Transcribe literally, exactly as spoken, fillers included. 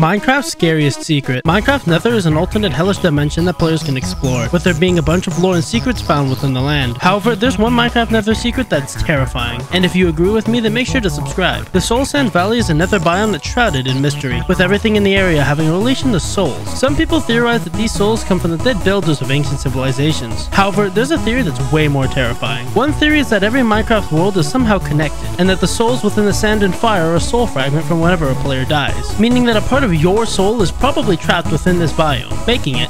Minecraft's scariest secret. Minecraft Nether is an alternate hellish dimension that players can explore, with there being a bunch of lore and secrets found within the land. However, there's one Minecraft Nether secret that's terrifying, and if you agree with me, then make sure to subscribe. The Soul Sand Valley is a nether biome that's shrouded in mystery, with everything in the area having a relation to souls. Some people theorize that these souls come from the dead builders of ancient civilizations. However, there's a theory that's way more terrifying. One theory is that every Minecraft world is somehow connected, and that the souls within the sand and fire are a soul fragment from whenever a player dies, meaning that a part of your soul is probably trapped within this biome, making it